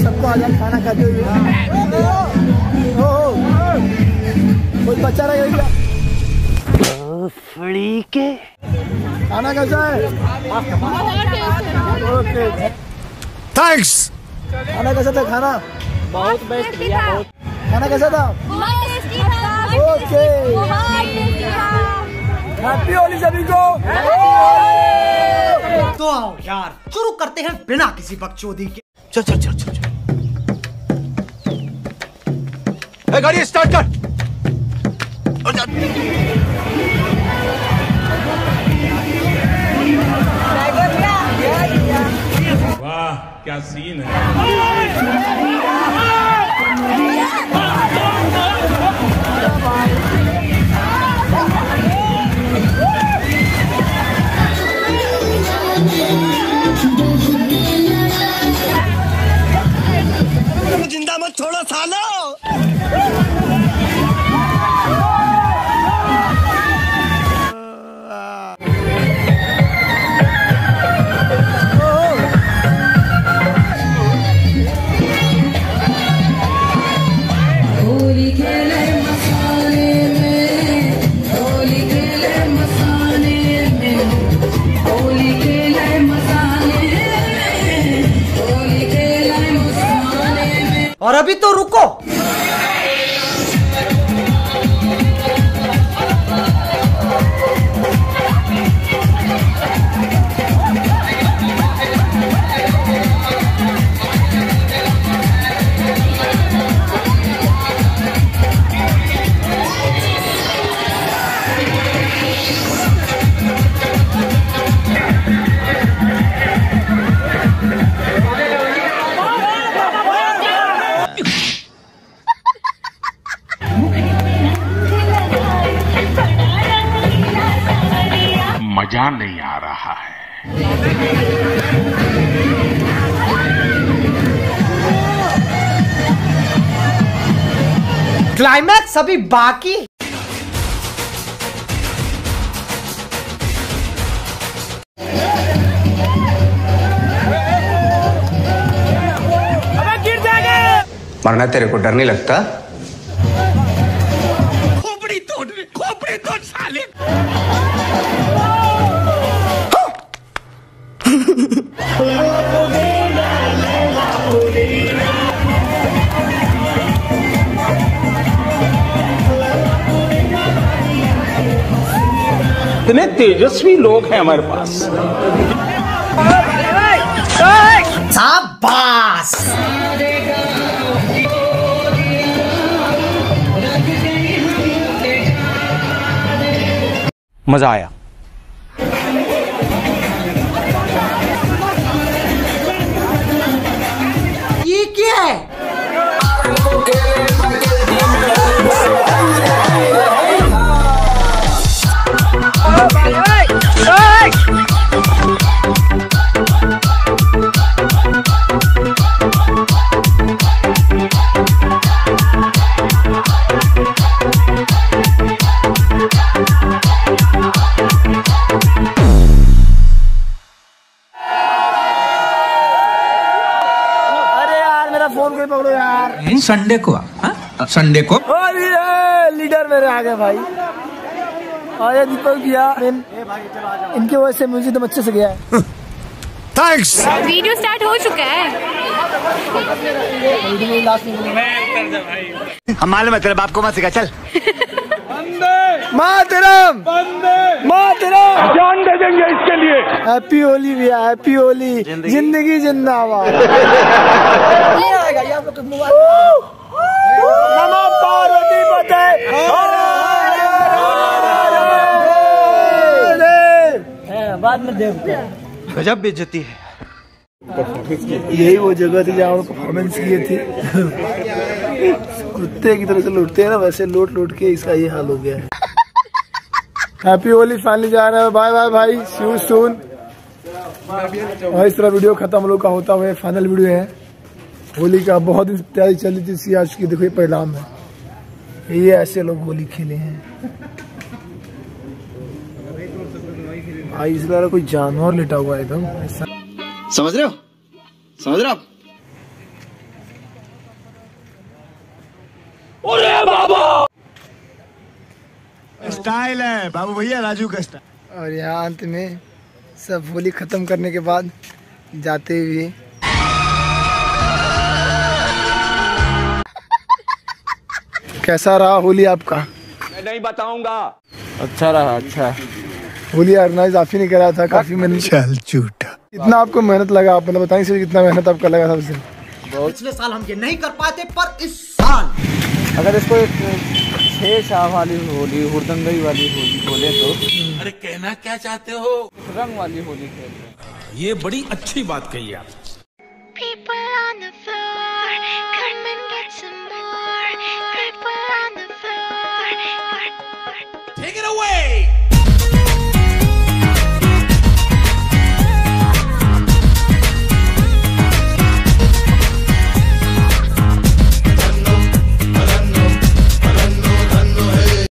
सबको आजाद खाना खाते हुए कोई बच्चा रहेगा खाना कैसा है? Okay thanks. खाना कैसा था? खाना बहुत बेस्ट दिया। खाना कैसा था? ओके हैप्पी होली सभी को। तो आओ यार शुरू करते हैं बिना किसी बकचोदी के। चल चल चल चल चल गाड़ी स्टार्ट कर। वाह क्या सीन है। जिंदा मत छोड़ो सालो। और अभी तो रुको, मजा नहीं आ रहा है। क्लाइमैक्स अभी बाकी। गिर जाएगा। मरना तेरे को डर नहीं लगता? खोपड़ी तोड़ साले। इतने तेजस्वी लोग हैं हमारे पास। शाबाश। मजा आया। संडे को संडे को लीडर मेरे आगे भाई। अरे दीपक भैया इनके वजह से म्यूजिक तो अच्छे से गया है। थैंक्स। वीडियो स्टार्ट हो चुका है। हमारे में तेरे बाप को मत सिखा। चल मातरम मातरम जान दे देंगे इसके लिए। हैप्पी होली भैया, हैप्पी होली। जिंदगी जिंदाबाद। बाद में देखते हैं। गजब बेइज्जती है। यही वो जगह थी जहाँ परफॉर्मेंस किए थे। कुत्ते की तरह से लौटते हैं ना, वैसे लौट के इसका ये हाल हो गया है। हैप्पी होली। फाइनली जा रहे हैं, बाय बाय भाई, सी यू सून। भाई इस तरह वीडियो खत्म लोग का होता हुआ फाइनल वीडियो है होली का। बहुत दिन तैयारी चली थी सी आज की, देखो ये परिणाम है। ये ऐसे लोग होली खेले हैं भाई, इस बार कोई जानवर लेटा हुआ है एकदम ऐसा, समझ रहे हो, समझ रहे हो आप? अरे बाबा स्टाइल है बाबू भैया, राजू का स्टाइल। और यहाँ अंत में सब होली खत्म करने के बाद जाते हुए कैसा रहा होली आपका? मैं नहीं बताऊंगा। अच्छा रहा, अच्छा। होली ऑर्गेनाइज आप ही ने कराया था, काफी मेहनत। चल झूठा, कितना आपको मेहनत लगा आप मतलब बताइए, कितना मेहनत आपका लगा सबसे? पिछले साल हम ये नहीं कर पाते पर इस साल अगर इसको छह शाह वाली होली, हुरदंगई वाली होली बोले तो, अरे कहना क्या चाहते हो, रंग वाली होली खेल रहे। ये बड़ी अच्छी बात कही आप। Take it away!